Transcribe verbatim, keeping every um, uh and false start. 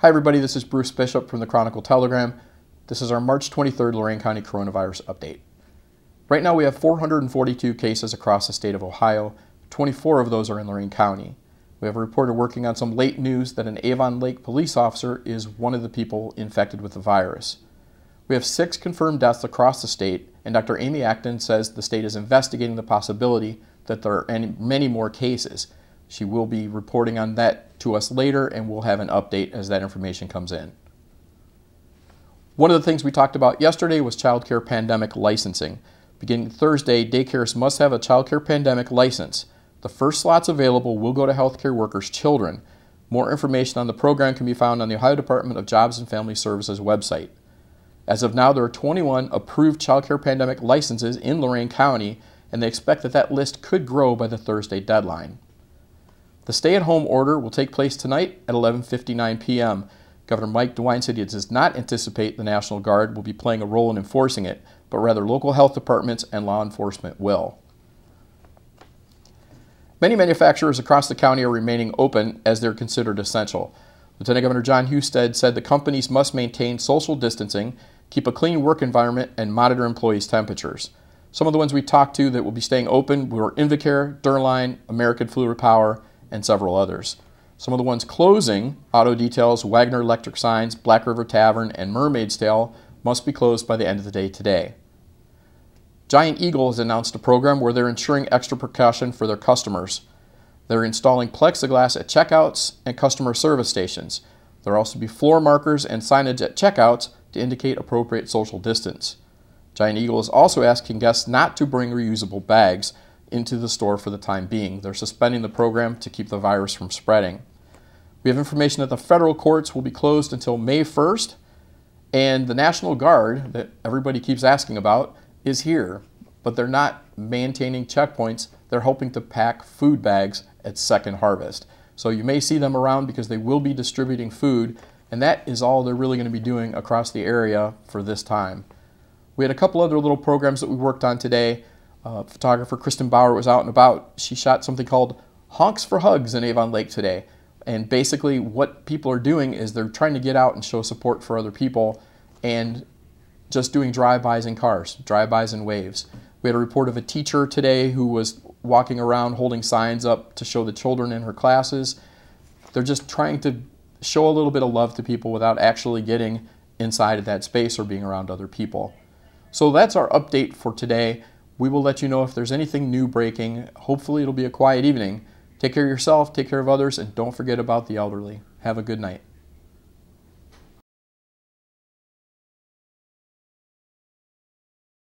Hi everybody, this is Bruce Bishop from the Chronicle-Telegram. This is our March twenty-third Lorain County coronavirus update. Right now we have four hundred forty-two cases across the state of Ohio. twenty-four of those are in Lorain County. We have a reporter working on some late news that an Avon Lake police officer is one of the people infected with the virus. We have six confirmed deaths across the state, and Doctor Amy Acton says the state is investigating the possibility that there are any, many more cases. She will be reporting on that to us later, and we'll have an update as that information comes in. One of the things we talked about yesterday was childcare pandemic licensing. Beginning Thursday, daycares must have a childcare pandemic license. The first slots available will go to healthcare workers' children. More information on the program can be found on the Ohio Department of Jobs and Family Services website. As of now, there are twenty-one approved childcare pandemic licenses in Lorain County, and they expect that that list could grow by the Thursday deadline. The stay-at-home order will take place tonight at eleven fifty-nine p m Governor Mike DeWine said he does not anticipate the National Guard will be playing a role in enforcing it, but rather local health departments and law enforcement will. Many manufacturers across the county are remaining open as they're considered essential. Lieutenant Governor John Husted said the companies must maintain social distancing, keep a clean work environment, and monitor employees' temperatures. Some of the ones we talked to that will be staying open were Invacare, Durline, American Fluid Power, and several others. Some of the ones closing, Auto Details, Wagner Electric Signs, Black River Tavern, and Mermaid's Tale, must be closed by the end of the day today. Giant Eagle has announced a program where they're ensuring extra precaution for their customers. They're installing plexiglass at checkouts and customer service stations. There will also be floor markers and signage at checkouts to indicate appropriate social distance. Giant Eagle is also asking guests not to bring reusable bags into the store for the time being. They're suspending the program to keep the virus from spreading. We have information that the federal courts will be closed until May first, and the National Guard, that everybody keeps asking about, is here, but they're not maintaining checkpoints. They're helping to pack food bags at Second Harvest. So you may see them around because they will be distributing food, and that is all they're really going to be doing across the area for this time. We had a couple other little programs that we worked on today. Uh, photographer Kristen Bauer was out and about. She shot something called Honks for Hugs in Avon Lake today. And basically what people are doing is they're trying to get out and show support for other people and just doing drive-bys in cars, drive-bys in waves. We had a report of a teacher today who was walking around holding signs up to show the children in her classes. They're just trying to show a little bit of love to people without actually getting inside of that space or being around other people. So that's our update for today. We will let you know if there's anything new breaking. Hopefully it'll be a quiet evening. Take care of yourself, take care of others, and don't forget about the elderly. Have a good night.